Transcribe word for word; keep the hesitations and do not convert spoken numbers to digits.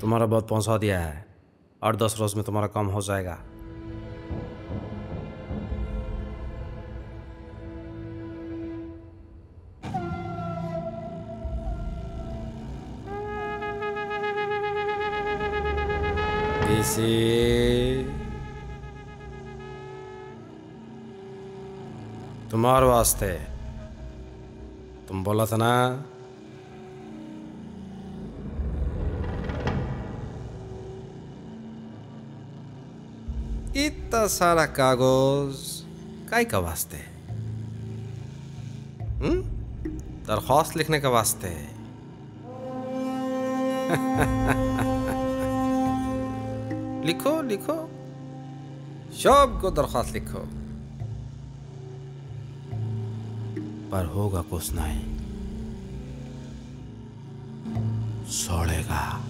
तुम्हारा बहुत पहुंचा दिया है, आठ दस रोज में तुम्हारा काम हो जाएगा। तुम्हारे वास्ते, तुम बोला था ना इतना सारा कागज काय का वास्ते? हम्म, दरख्वास्त लिखने का वास्ते? लिखो लिखो, सब को दरख्वास्त लिखो, पर होगा कुछ नहीं, सड़ेगा।